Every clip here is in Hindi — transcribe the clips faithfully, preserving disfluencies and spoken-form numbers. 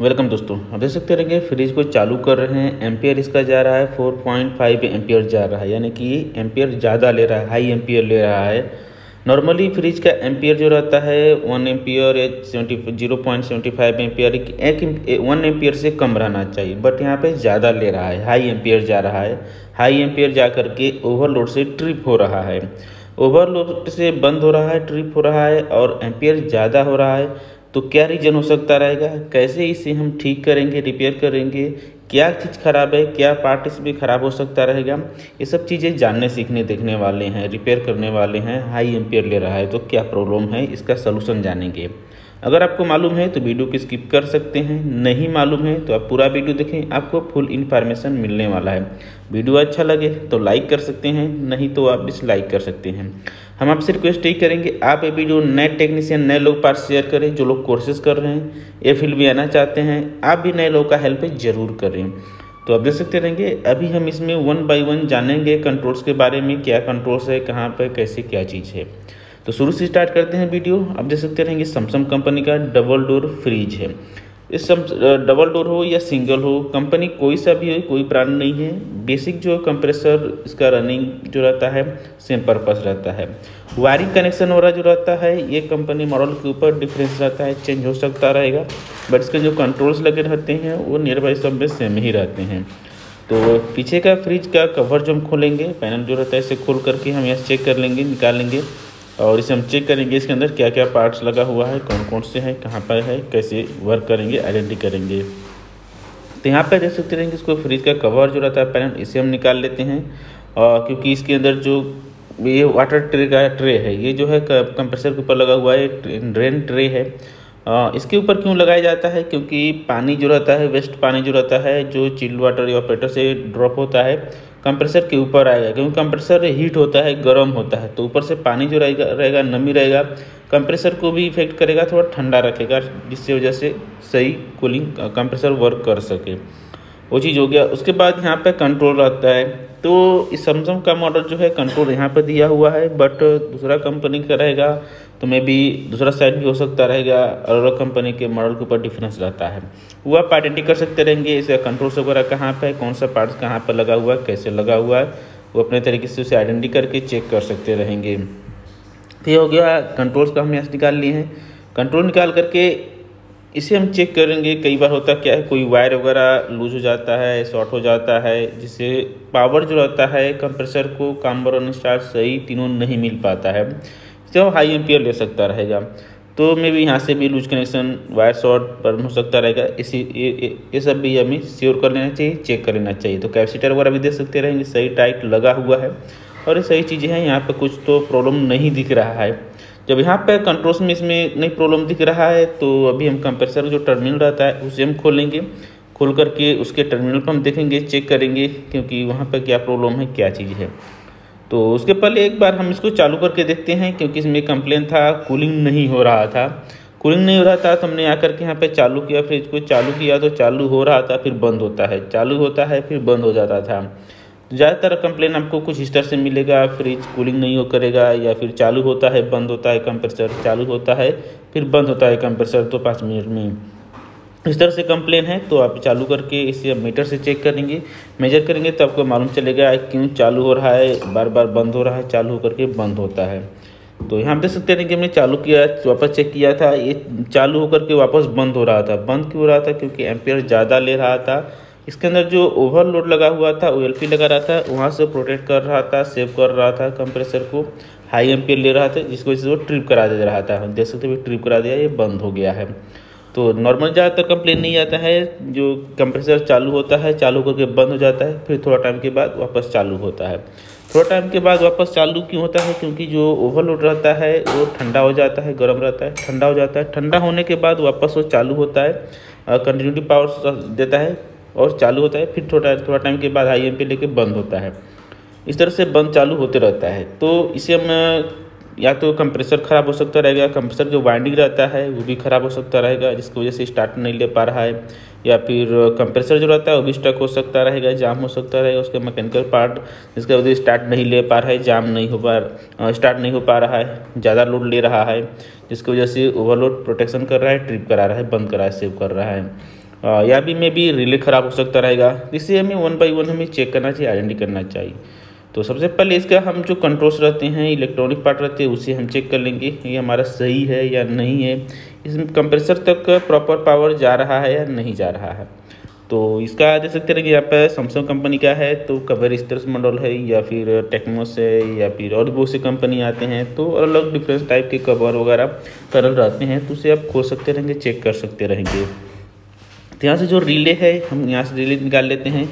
वेलकम दोस्तों, आप देख सकते रहेंगे फ्रिज को चालू कर रहे हैं। एम्पियर इसका जा रहा है चार पॉइंट पाँच एम्पियर जा रहा है, यानी कि एम्पियर ज़्यादा ले रहा है, हाई एम्पियर ले रहा है। नॉर्मली फ्रिज का एम्पियर जो रहता है वन एम्पियर या seventy zero point seventy five ampere, एक वन एम्पियर से कम रहना चाहिए, बट यहाँ पे ज़्यादा ले रहा है, हाई एम्पियर जा रहा है। हाई एम्पियर जा करके ओवरलोड से ट्रिप हो रहा है, ओवरलोड से बंद हो रहा है, ट्रिप हो रहा है और एम्पियर ज़्यादा हो रहा है। तो क्या रीजन हो सकता रहेगा, कैसे इसे हम ठीक करेंगे, रिपेयर करेंगे, क्या चीज़ खराब है, क्या पार्ट इसमें ख़राब हो सकता रहेगा, ये सब चीज़ें जानने सीखने देखने वाले हैं, रिपेयर करने वाले हैं। हाई एम्पियर ले रहा है तो क्या प्रॉब्लम है, इसका सलूशन जानेंगे। अगर आपको मालूम है तो वीडियो को स्किप कर सकते हैं, नहीं मालूम है तो आप पूरा वीडियो देखें, आपको फुल इन्फॉर्मेशन मिलने वाला है। वीडियो अच्छा लगे तो लाइक कर सकते हैं, नहीं तो आप डिसलाइक कर सकते हैं। हम आपसे रिक्वेस्ट यही करेंगे आप ये वीडियो नए टेक्नीशियन, नए लोग पास शेयर करें, जो लोग कोर्सेज कर रहे हैं, ये फील्ड में आना चाहते हैं, आप भी नए लोगों का हेल्प जरूर करें। तो आप देख सकते रहेंगे अभी हम इसमें वन बाई वन जानेंगे कंट्रोल्स के बारे में, क्या कंट्रोल्स है, कहाँ पर, कैसे, क्या चीज़ है। तो शुरू से स्टार्ट करते हैं वीडियो। आप देख सकते रहेंगे सैमसंग कंपनी का डबल डोर फ्रिज है। इस डबल डोर हो या सिंगल हो, कंपनी कोई सा भी हो, कोई ब्रांड नहीं है। बेसिक जो कंप्रेसर इसका रनिंग जो रहता है सेम पर्पस रहता है। वायरिंग कनेक्शन हो रहा जो रहता है ये कंपनी मॉडल के ऊपर डिफरेंस रहता है, चेंज हो सकता रहेगा, बट इसके जो कंट्रोल्स लगे रहते हैं वो नियर बाई सब में सेम ही रहते हैं। तो पीछे का फ्रिज का कवर जो हम खोलेंगे, पैनल जो रहता है इसे खोल करके हम यहाँ चेक कर लेंगे, निकाल लेंगे और इसे हम चेक करेंगे इसके अंदर क्या क्या पार्ट्स लगा हुआ है, कौन कौन से हैं, कहाँ पर है, कैसे वर्क करेंगे, आइडेंटिटी करेंगे। तो यहाँ पर देख सकते रहेंगे इसको फ्रिज का कवर जो रहता है पैनल, इसे हम निकाल लेते हैं और क्योंकि इसके अंदर जो ये वाटर ट्रे का ट्रे है, ये जो है कंप्रेसर के ऊपर लगा हुआ है, ड्रेन ट्रे है। आ, इसके ऊपर क्यों लगाया जाता है, क्योंकि पानी जो रहता है, वेस्ट पानी जो रहता है, जो चिल्ड वाटर इवेपोरेटर से ड्रॉप होता है, कंप्रेसर के ऊपर आएगा, क्योंकि कंप्रेसर हीट होता है, गर्म होता है, तो ऊपर से पानी जो रहेगा रहेगा नमी रहेगा, कंप्रेसर को भी इफेक्ट करेगा, थोड़ा ठंडा रखेगा, जिससे वजह से सही कूलिंग कंप्रेसर वर्क कर सके, वो चीज़ हो गया। उसके बाद यहाँ पे कंट्रोल रहता है, तो इस सैमसंग का मॉडल जो है कंट्रोल यहाँ पे दिया हुआ है, बट दूसरा कंपनी का रहेगा तो मे भी दूसरा साइड भी हो सकता रहेगा, और कंपनी के मॉडल के ऊपर डिफरेंस रहता है, वो आप आइडेंटिटी कर सकते रहेंगे। इसका कंट्रोल्स वगैरह कहाँ पे, कौन सा पार्ट्स कहाँ पर लगा हुआ है, कैसे लगा हुआ है, वो अपने तरीके से उसे आइडेंटिटी करके चेक कर सकते रहेंगे। तो ये हो गया कंट्रोल्स का, हम यहाँ से निकाल लिए हैं। कंट्रोल निकाल करके इसे हम चेक करेंगे। कई बार होता क्या है, कोई वायर वगैरह लूज हो जाता है, शॉर्ट हो जाता है, जिससे पावर जो रहता है कंप्रेसर को काम और स्टार्ट सही तीनों नहीं मिल पाता है, तो हाई एम्पियर ले सकता रहेगा। तो मे भी यहाँ से भी लूज कनेक्शन, वायर शॉर्ट पर हो सकता रहेगा, इसी ये, ये सब भी हमें श्योर कर लेना चाहिए, चेक कर लेना चाहिए। तो कैपेसिटर वगैरह भी देख सकते रहेंगे सही टाइट लगा हुआ है और सही चीज़ें हैं, यहाँ पर कुछ तो प्रॉब्लम नहीं दिख रहा है। जब यहाँ पे कंट्रोल्स में इसमें नहीं प्रॉब्लम दिख रहा है तो अभी हम कंप्रेसर जो टर्मिनल रहता है उसे हम खोलेंगे, खोल करके उसके टर्मिनल पर हम देखेंगे, चेक करेंगे क्योंकि वहाँ पे क्या प्रॉब्लम है, क्या चीज़ है। तो उसके पहले एक बार हम इसको चालू करके देखते हैं, क्योंकि इसमें कंप्लेन था कूलिंग नहीं हो रहा था, कूलिंग नहीं हो रहा था तो हमने आकर के यहाँ पे चालू किया, फ्रिज को चालू किया तो चालू हो रहा था, फिर बंद होता है, चालू होता है फिर बंद हो जाता था। ज़्यादातर कंप्लेन आपको कुछ इस तरह से मिलेगा, फ्रिज कूलिंग नहीं हो करेगा, या फिर चालू होता है बंद होता है कंप्रेसर, चालू होता है फिर बंद होता है कंप्रेसर तो पाँच मिनट में, इस तरह से कंप्लेन है। तो आप चालू करके इसे मीटर से चेक करेंगे, मेजर करेंगे तो आपको मालूम चलेगा क्यों चालू हो रहा है, बार बार बंद हो रहा है, चालू होकर के बंद होता है। तो यहाँ देख सकते हैं कि हमने चालू किया, वापस चेक किया था, ये चालू होकर के वापस बंद हो रहा था। बंद क्यों हो रहा था, क्योंकि एम्पियर ज़्यादा ले रहा था, इसके अंदर जो ओवरलोड लगा हुआ था, ओ एल पी लगा रहा था, वहाँ से प्रोटेक्ट कर रहा था, सेव कर रहा था कंप्रेसर को, हाई एम्पियर ले रहा था, जिसको वजह से वो ट्रिप करा दे रहा था। देख सकते हो ट्रिप करा दिया, ये बंद हो गया है। तो नॉर्मल ज़्यादातर कंप्लेन नहीं आता है, जो कंप्रेसर चालू होता है, चालू करके बंद हो जाता है, फिर थोड़ा टाइम के बाद वापस चालू होता है। थोड़ा टाइम के बाद वापस चालू क्यों होता है, क्योंकि जो ओवरलोड रहता है वो ठंडा हो जाता है, गर्म रहता है, ठंडा हो जाता है, ठंडा होने के बाद वापस वो चालू होता है, कंटिन्यूटी पावर देता है और चालू होता है, फिर थोड़ा थोड़ा टाइम के बाद हाई एम्पियर लेके बंद होता है। इस तरह से बंद चालू होते रहता है। तो इसे हम या तो कंप्रेसर ख़राब हो सकता रहेगा, कंप्रेसर जो वाइंडिंग रहता है वो भी ख़राब हो सकता रहेगा, जिसकी वजह से स्टार्ट नहीं ले पा रहा है, या फिर कंप्रेसर जो रहता है वो भी स्टक हो सकता रहेगा, जाम हो सकता रहेगा, उसके मैकेनिकल पार्ट जिसकी वजह से स्टार्ट नहीं ले पा रहा है, जाम नहीं हो पा स्टार्ट नहीं हो पा रहा है, ज़्यादा लोड ले रहा है, जिसकी वजह से ओवरलोड प्रोटेक्शन कर रहा है, ट्रिप करा रहा है, बंद करा है, सेव कर रहा है। या भी मे भी रिले ख़राब हो सकता रहेगा, इसलिए हमें वन बाई वन हमें चेक करना चाहिए, आइडेंटिफाई करना चाहिए। तो सबसे पहले इसका हम जो कंट्रोल्स रहते हैं, इलेक्ट्रॉनिक पार्ट रहते हैं, उसे हम चेक कर लेंगे ये हमारा सही है या नहीं है, इसमें कंप्रेसर तक प्रॉपर पावर जा रहा है या नहीं जा रहा है। तो इसका देख सकते हैं कि यहाँ पर सैमसंग कंपनी का है तो कवर इस तरह से मॉडल है, या फिर टेक्नोस है, या फिर और बहुत से कंपनी आते हैं तो अलग डिफरेंस टाइप के कवर वगैरह तरल रहते हैं, तो उसे आप खोल सकते रहेंगे, चेक कर सकते रहेंगे। तो यहाँ से जो रिले है हम यहाँ से रिले निकाल लेते हैं,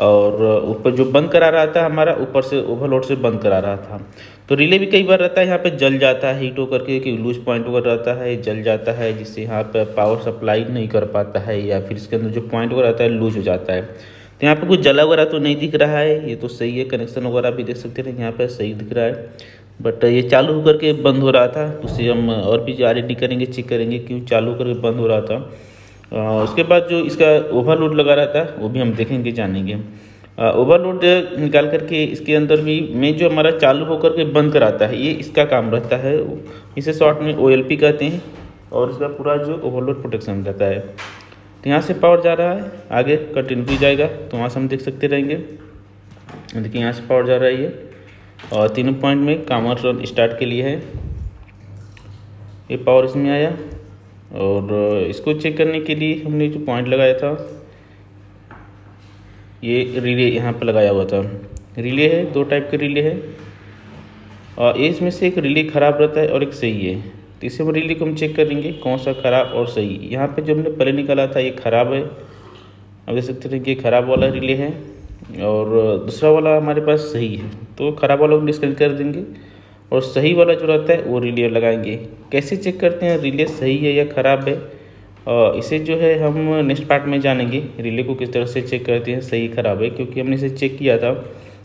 और ऊपर जो बंद करा रहा था हमारा ऊपर से ओवरलोड से बंद करा रहा था। तो रिले भी कई बार रहता है यहाँ पे जल जाता है हीट होकर के, कि लूज पॉइंट वगैरह रहता है, जल जाता है, जिससे यहाँ पे पावर सप्लाई नहीं कर पाता है, या फिर इसके अंदर जो पॉइंट वगैरह रहता है लूज हो जाता है। तो यहाँ पे कुछ जला वगैरह तो नहीं दिख रहा है, ये तो सही है, कनेक्शन वगैरह भी देख सकते हैं यहाँ पर सही दिख रहा है, बट ये चालू होकर के बंद हो रहा था, उसे हम और भी आईडेंटिटी करेंगे, चेक करेंगे क्यों चालू होकर बंद हो रहा था। उसके बाद जो इसका ओवरलोड लगा रहा था वो भी हम देखेंगे, जानेंगे। ओवरलोड निकाल करके इसके अंदर भी में जो हमारा चालू होकर के बंद कराता है, ये इसका काम रहता है, इसे शॉर्ट में ओ एल पी कहते हैं, और इसका पूरा जो ओवरलोड प्रोटेक्शन रहता है। तो यहाँ से पावर जा रहा है, आगे कंटिन्यू जाएगा, तो वहाँ से हम देख सकते रहेंगे। देखिए यहाँ से पावर जा रहा है ये, और तीनों पॉइंट में कामर रन स्टार्ट के लिए है, ये पावर इसमें आया। और इसको चेक करने के लिए हमने जो पॉइंट लगाया था ये रिले यहाँ पर लगाया हुआ था। रिले है, दो टाइप के रिले है, और इसमें से एक रिले ख़राब रहता है और एक सही है, तो इसे हम रिले को हम चेक करेंगे कौन सा ख़राब और सही। यहाँ पे जो हमने पहले निकाला था ये ख़राब है, अब देख सकते हैं कि ख़राब वाला रिले है, और दूसरा वाला हमारे पास सही है, तो ख़राब वाला हम डिस्कनेक्ट कर देंगे और सही वाला जो रहता है वो रिले लगाएंगे। कैसे चेक करते हैं रिले सही है या ख़राब है, और इसे जो है हम नेक्स्ट पार्ट में जानेंगे, रिले को किस तरह से चेक करते हैं सही ख़राब है, क्योंकि हमने इसे चेक किया था,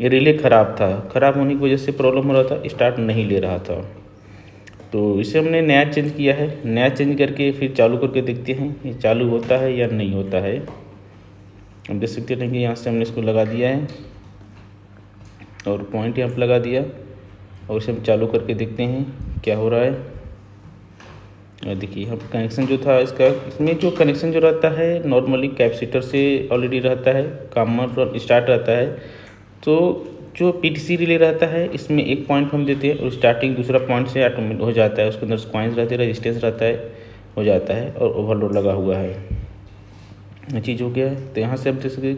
ये रिले ख़राब था, ख़राब होने की वजह से प्रॉब्लम हो रहा था, स्टार्ट नहीं ले रहा था। तो इसे हमने नया चेंज किया है, नया चेंज करके फिर चालू करके देखते हैं ये चालू होता है या नहीं होता है। हम देख सकते हैं कि यहाँ से हमने इसको लगा दिया है और पॉइंट यहाँ पर लगा दिया, और इसे हम चालू करके देखते हैं क्या हो रहा है। और देखिए हम कनेक्शन जो था इसका, इसमें जो कनेक्शन जो रहता है नॉर्मली कैपेसिटर से ऑलरेडी रहता है, कॉमन स्टार्ट रहता है। तो जो पी टी सी रिले रहता है इसमें एक पॉइंट हम देते हैं और स्टार्टिंग दूसरा पॉइंट से ऑटोमेटिक हो जाता है, उसके अंदर कॉइन्स रहते हैं, रजिस्टेंस रहता है, हो जाता है, और ओवरलोड लगा हुआ है, ये चीज़ हो गया है। तो यहाँ से अब जैसे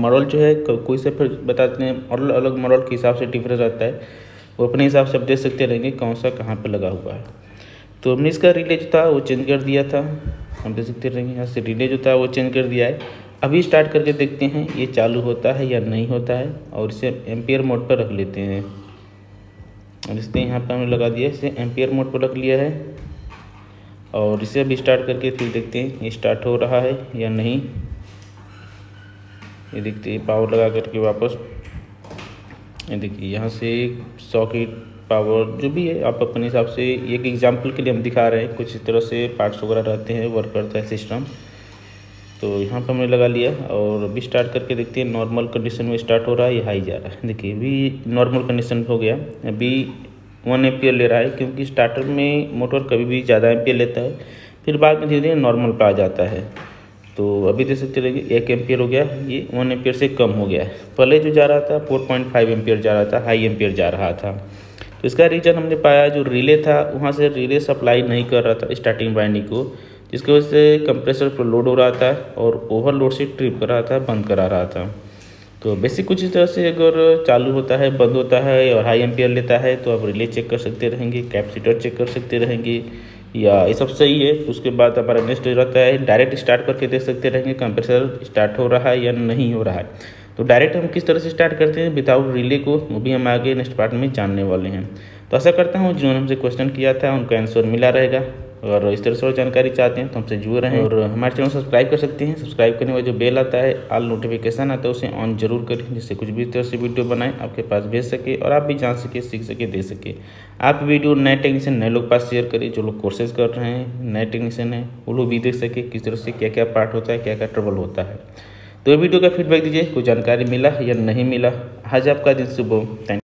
मॉडल जो है कोई से फिर बताते हैं, मॉडल अलग मॉडल के हिसाब से डिफरेंस रहता है, वो अपने हिसाब से आप देख सकते रहेंगे कौन सा कहाँ पर लगा हुआ है। तो हमने इसका रिले जो था वो चेंज कर दिया था, हम देख सकते रहेंगे यहाँ से रिले जो था वो चेंज कर दिया है। अभी स्टार्ट करके देखते हैं ये चालू होता है या नहीं होता है, और इसे एम्पियर मोड पर रख लेते हैं, और इसने यहाँ पर हमने लगा दिया, इसे एम्पियर मोड पर रख लिया है, और इसे अभी स्टार्ट करके फिर देखते हैं ये स्टार्ट हो रहा है या नहीं। ये देखते हैं पावर लगा करके वापस, देखिए यहाँ से सॉकेट पावर जो भी है आप अपने हिसाब से, एक एग्जांपल के लिए हम दिखा रहे हैं, कुछ इस तरह से पार्ट्स वगैरह रहते हैं, वर्क करता है सिस्टम। तो यहाँ पर हमने लगा लिया, और अभी स्टार्ट करके देखते हैं नॉर्मल कंडीशन में स्टार्ट हो रहा है या हाई जा रहा है। देखिए अभी नॉर्मल कंडीशन हो गया, अभी वन एम्पियर ले रहा है, क्योंकि स्टार्टर में मोटर कभी भी ज़्यादा एम्पियर लेता है, फिर बाद में धीरे धीरे नॉर्मल पर आ जाता है। तो अभी देख सकते रहेंगे एक एम्पियर हो गया, ये वन एम्पियर से कम हो गया है, पहले जो जा रहा था फोर पॉइंट फाइव एम्पियर जा रहा था, हाई एम्पियर जा रहा था। तो इसका रीज़न हमने पाया जो रिले था वहाँ से रिले सप्लाई नहीं कर रहा था स्टार्टिंग वाइंडिंग को, जिसकी वजह से कंप्रेसर पर लोड हो रहा था और ओवरलोड से ट्रिप कर रहा था, बंद करा रहा था। तो बेसिक कुछ इस तरह से अगर चालू होता है, बंद होता है और हाई एम्पियर लेता है, तो आप रिले चेक कर सकते रहेंगे, कैपेसिटर चेक कर सकते रहेंगे, या ये सब सही है। उसके बाद हमारा नेक्स्ट रहता है डायरेक्ट स्टार्ट करके देख सकते रहेंगे कंप्रेसर स्टार्ट हो रहा है या नहीं हो रहा है। तो डायरेक्ट हम किस तरह से स्टार्ट करते हैं विदाउट रिले को, वो भी हम आगे नेक्स्ट पार्ट में जानने वाले हैं। तो आशा करता हूँ जिन्होंने हमसे क्वेश्चन किया था उनका आंसर मिला रहेगा, और इस तरह से और जानकारी चाहते हैं तो हमसे जुड़े रहें, और हमारे चैनल सब्सक्राइब कर सकते हैं। सब्सक्राइब करने का जो बेल आता है, ऑल नोटिफिकेशन आता है, उसे ऑन जरूर करें, जिससे कुछ भी इस तरह से वीडियो बनाएं आपके पास भेज सके और आप भी जान सके, सीख सके, दे सके। आप वीडियो नए टेक्नीशियन नए लोग पास शेयर करें, जो लोग कोर्सेज कर रहे हैं, नए टेक्नीशियन है, वो लोग भी देख सके किस तरह से क्या क्या पार्ट होता है, क्या क्या ट्रबल होता है। तो वीडियो का फीडबैक दीजिए, कोई जानकारी मिला या नहीं मिला। आज आपका दिन शुभ हो। Thank you.